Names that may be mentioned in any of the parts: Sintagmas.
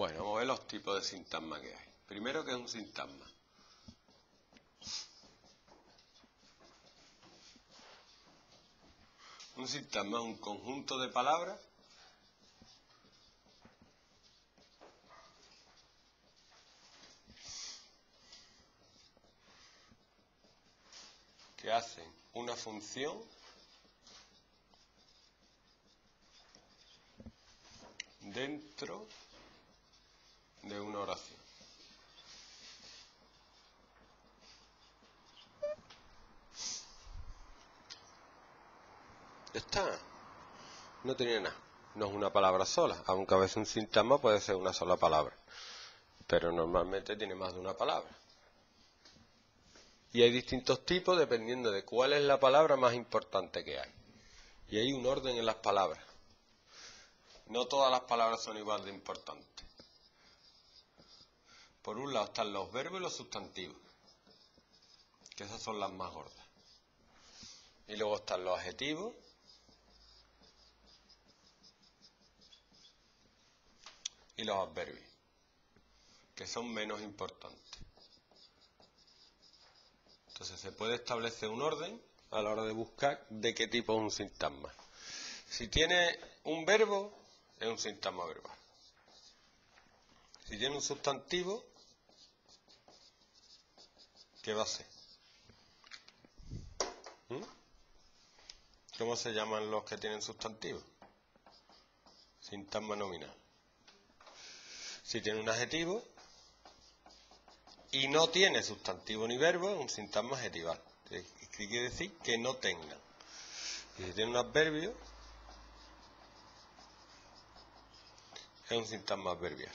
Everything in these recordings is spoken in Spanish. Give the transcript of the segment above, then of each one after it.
Bueno, vamos a ver los tipos de sintagma que hay. Primero, ¿qué es un sintagma? Un sintagma es un conjunto de palabras que hacen una función dentro de una oración. Ya está. No tiene nada. No es una palabra sola. Aunque a veces un sintagma puede ser una sola palabra. Pero normalmente tiene más de una palabra. Y hay distintos tipos dependiendo de cuál es la palabra más importante que hay. Y hay un orden en las palabras. No todas las palabras son igual de importantes. Por un lado están los verbos y los sustantivos, que esas son las más gordas. Y luego están los adjetivos y los adverbios, que son menos importantes. Entonces se puede establecer un orden a la hora de buscar de qué tipo es un sintagma. Si tiene un verbo, es un sintagma verbal. Si tiene un sustantivo, ¿qué va a ser? ¿Cómo se llaman los que tienen sustantivo? Sintagma nominal. Si tiene un adjetivo y no tiene sustantivo ni verbo, es un sintagma adjetival. ¿Qué quiere decir? Que no tenga. Y si tiene un adverbio, es un sintagma adverbial.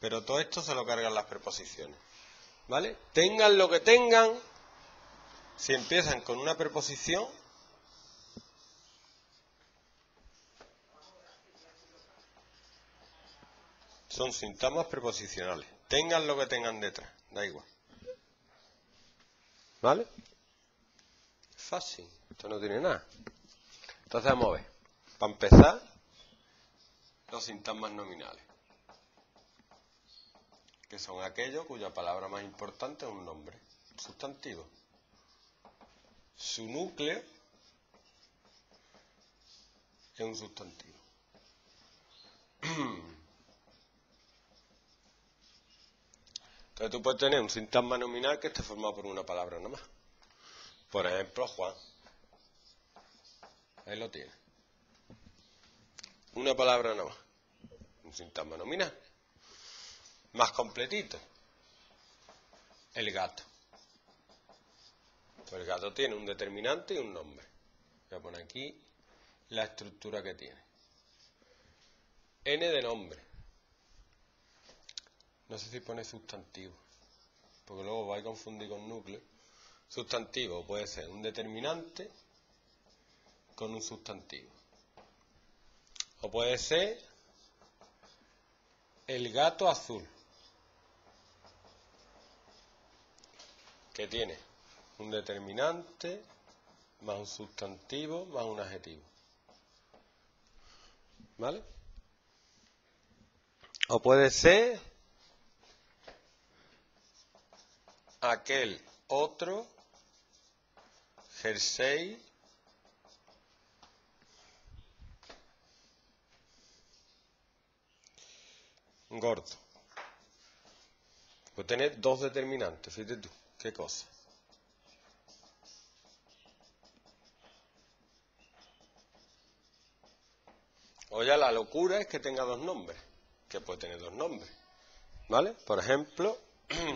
Pero todo esto se lo cargan las preposiciones, ¿vale? Tengan lo que tengan, si empiezan con una preposición, son sintagmas preposicionales. Tengan lo que tengan detrás, da igual. ¿Vale? Fácil, esto no tiene nada. Entonces vamos a ver. Para empezar, los sintagmas nominales, que son aquellos cuya palabra más importante es un nombre, sustantivo. Su núcleo es un sustantivo. Entonces tú puedes tener un sintagma nominal que esté formado por una palabra nomás. Por ejemplo, Juan. Ahí lo tiene. Una palabra nomás. Un sintagma nominal. Más completito, el gato. Pues el gato tiene un determinante y un nombre. Voy a poner aquí la estructura que tiene. N de nombre. No sé si pone sustantivo, porque luego vais a confundir con núcleo. Sustantivo puede ser un determinante con un sustantivo. O puede ser el gato azul, que tiene un determinante, más un sustantivo, más un adjetivo. ¿Vale? O puede ser aquel otro jersey gordo. Puede tener dos determinantes, fíjate tú, qué cosa. O ya la locura es que tenga dos nombres, que puede tener dos nombres, ¿vale? Por ejemplo,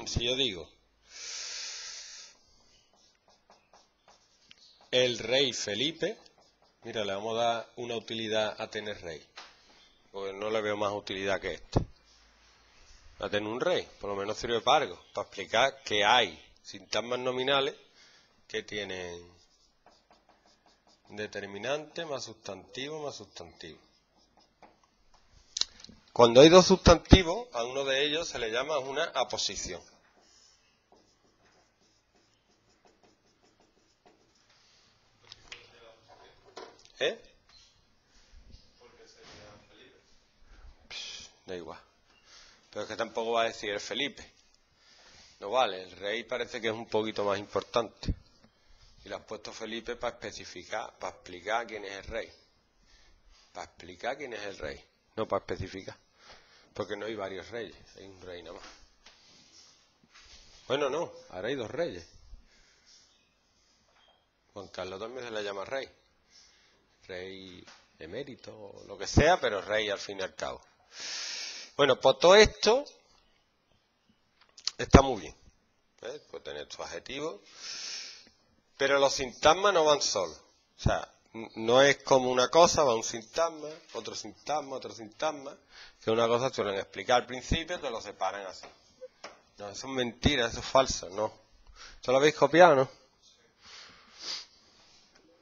si yo digo el rey Felipe, mira, le vamos a dar una utilidad a tener rey, porque no le veo más utilidad que este. A tener un rey, por lo menos sirve para algo, para explicar que hay sintagmas nominales que tienen determinante más sustantivo más sustantivo. Cuando hay dos sustantivos, a uno de ellos se le llama una aposición. ¿Eh? Da igual. Pero es que tampoco va a decir el Felipe. No vale, el rey parece que es un poquito más importante. Y le has puesto Felipe para especificar, para explicar quién es el rey. Para explicar quién es el rey, no para especificar. Porque no hay varios reyes, hay un rey nada más. Bueno, no, ahora hay dos reyes. Juan Carlos también se le llama rey. Rey emérito, lo que sea, pero rey al fin y al cabo. Bueno, pues todo esto está muy bien. ¿Ves? Puedes tener tu adjetivo. Pero los sintagmas no van solos. O sea, no es como una cosa, va un sintagma, otro sintagma, otro sintagma. Que una cosa suelen explicar al principio, te lo separan así. No, eso es mentira, eso es falso, no. ¿Esto lo habéis copiado, no?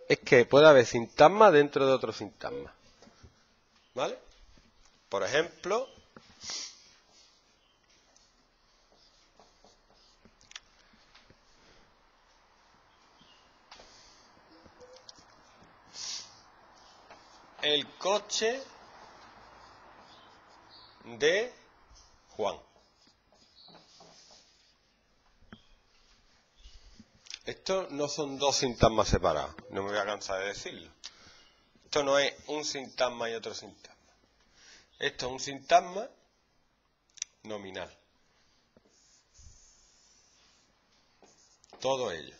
Es que puede haber sintagma dentro de otro sintagma. ¿Vale? Por ejemplo, el coche de Juan. Esto no son dos sintagmas separados, no me voy a cansar de decirlo. Esto no es un sintagma y otro sintagma. Esto es un sintagma nominal. Todo ello.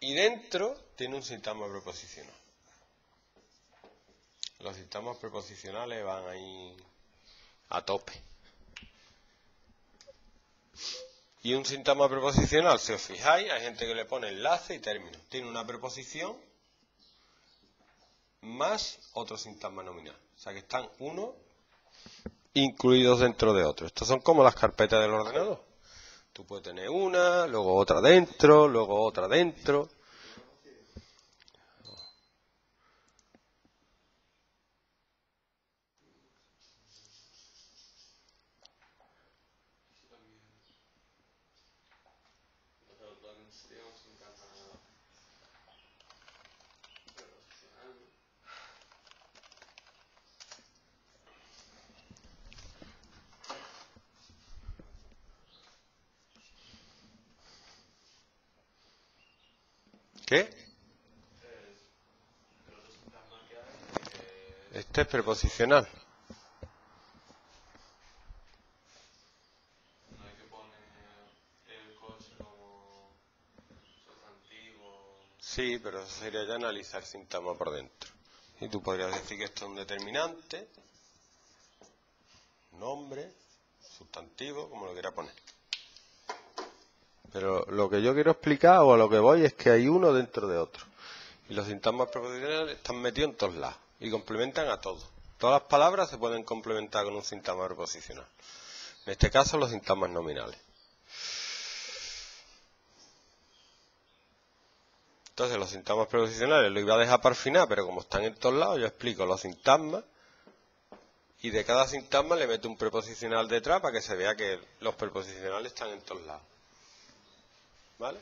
Y dentro tiene un sintagma preposicional. Los sintagmas preposicionales van ahí a tope. Y un sintagma preposicional, si os fijáis, hay gente que le pone enlace y término. Tiene una preposición más otro sintagma nominal. O sea que están uno incluidos dentro de otro. Estos son como las carpetas del ordenador. Tú puedes tener una, luego otra dentro, luego otra dentro. ¿Qué? Este es preposicional. No hay que poner el coche como sustantivo. Sí, pero eso sería ya analizar sintagma por dentro. Y tú podrías decir que esto es un determinante, nombre, sustantivo, como lo quiera poner. Pero lo que yo quiero explicar, o a lo que voy, es que hay uno dentro de otro. Y los sintagmas preposicionales están metidos en todos lados. Y complementan a todos. Todas las palabras se pueden complementar con un sintagma preposicional. En este caso, los sintagmas nominales. Entonces, los sintagmas preposicionales los iba a dejar para el final, pero como están en todos lados, yo explico los sintagmas. Y de cada sintagma le meto un preposicional detrás para que se vea que los preposicionales están en todos lados. ¿Vale?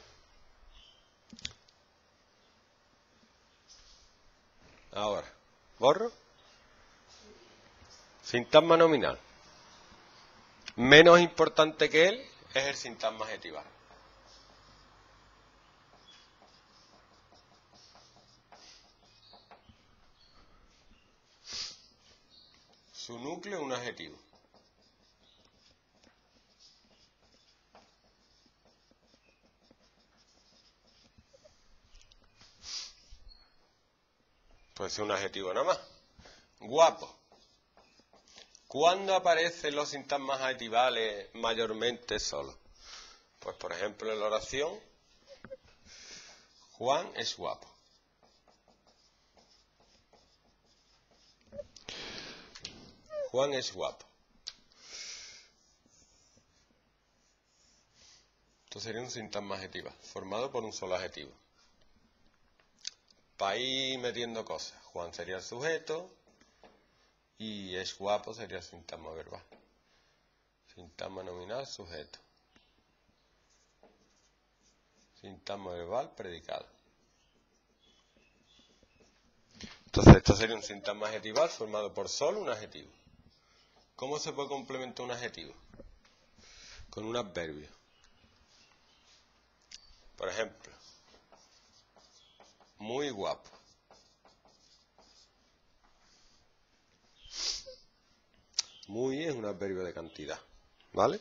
Ahora, borro. Sintagma nominal. Menos importante que él es el sintagma adjetival. Su núcleo es un adjetivo. Puede ser un adjetivo nada más. Guapo. ¿Cuándo aparecen los sintagmas adjetivales mayormente solos? Pues por ejemplo en la oración, Juan es guapo. Juan es guapo. Esto sería un sintagma adjetival, formado por un solo adjetivo. Va a ir metiendo cosas. Juan sería el sujeto y es guapo sería el sintagma verbal. Sintagma nominal, sujeto. Sintagma verbal, predicado. Entonces esto sería un sintagma adjetival formado por solo un adjetivo. ¿Cómo se puede complementar un adjetivo? Con un adverbio. Por ejemplo, muy guapo. Muy es un adverbio de cantidad, ¿vale?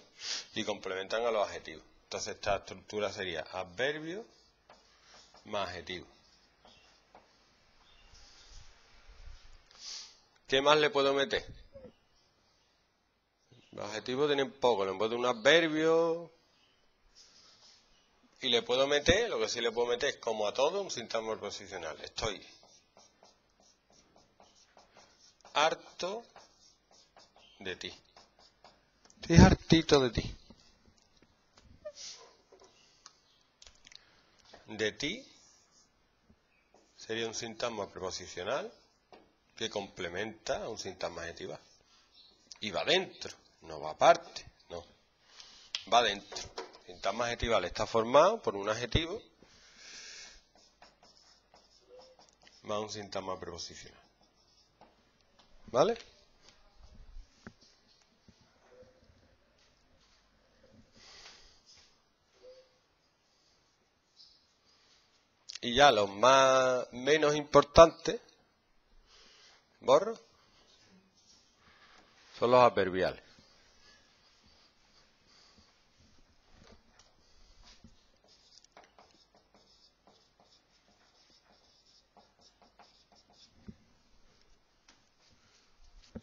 Y complementan a los adjetivos. Entonces esta estructura sería adverbio más adjetivo. ¿Qué más le puedo meter? Los adjetivos tienen poco, le puedo meter un adverbio y le puedo meter, lo que sí le puedo meter es como a todo un sintagma posicional. Estoy harto de ti. Estoy hartito de ti. De ti sería un sintagma preposicional que complementa a un sintagma adjetival. Y va dentro, no va aparte, no. Va dentro. El sintagma adjetival está formado por un adjetivo más un sintagma preposicional. ¿Vale? Y ya los más menos importantes, borro, son los adverbiales.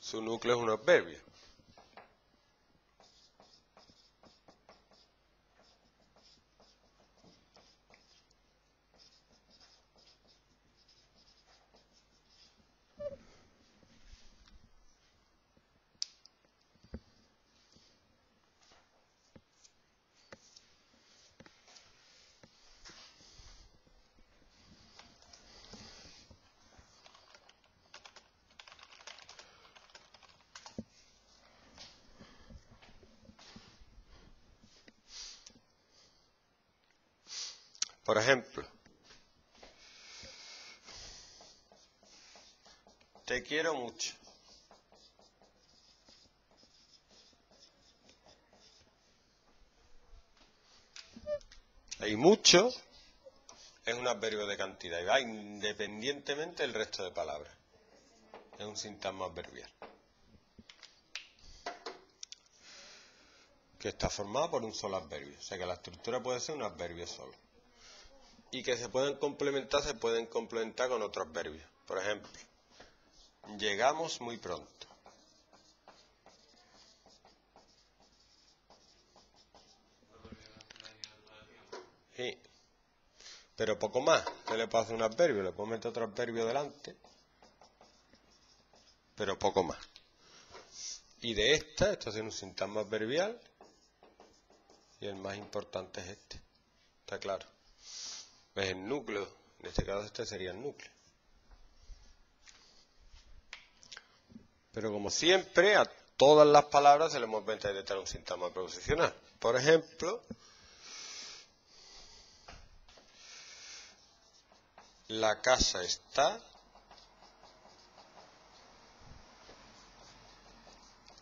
Su núcleo es un adverbio. Por ejemplo, te quiero mucho. Hay mucho, es un adverbio de cantidad y va independientemente del resto de palabras. Es un sintagma adverbial. Que está formado por un solo adverbio. O sea que la estructura puede ser un adverbio solo. Y que se pueden complementar con otros adverbios. Por ejemplo, llegamos muy pronto. Sí. Pero poco más. ¿Qué le puedo hacer un adverbio? Le puedo meter otro adverbio delante. Pero poco más. Y de esta, esto es un sintagma adverbial. Y el más importante es este. ¿Está claro? Es el núcleo, en este caso este sería el núcleo. Pero como siempre, a todas las palabras se le hemos inventado de tal un sintagma preposicional. Por ejemplo, la casa está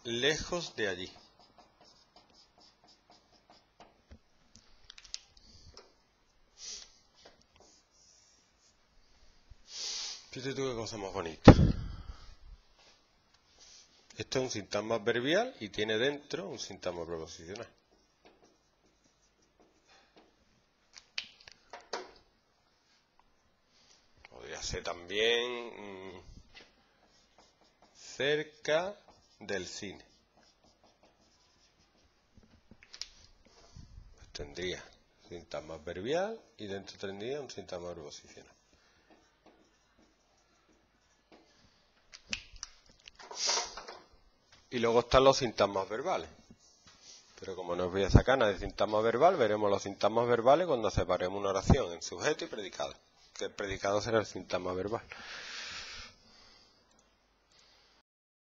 lejos de allí. Fíjate tú qué cosa más bonita. Esto es un sintagma adverbial y tiene dentro un sintagma preposicional. Podría ser también cerca del cine. Pues tendría un sintagma adverbial y dentro tendría un sintagma preposicional. Y luego están los sintagmas verbales. Pero como no os voy a sacar nada de sintagma verbal, veremos los sintagmas verbales cuando separemos una oración en sujeto y predicado. Que el predicado será el sintagma verbal.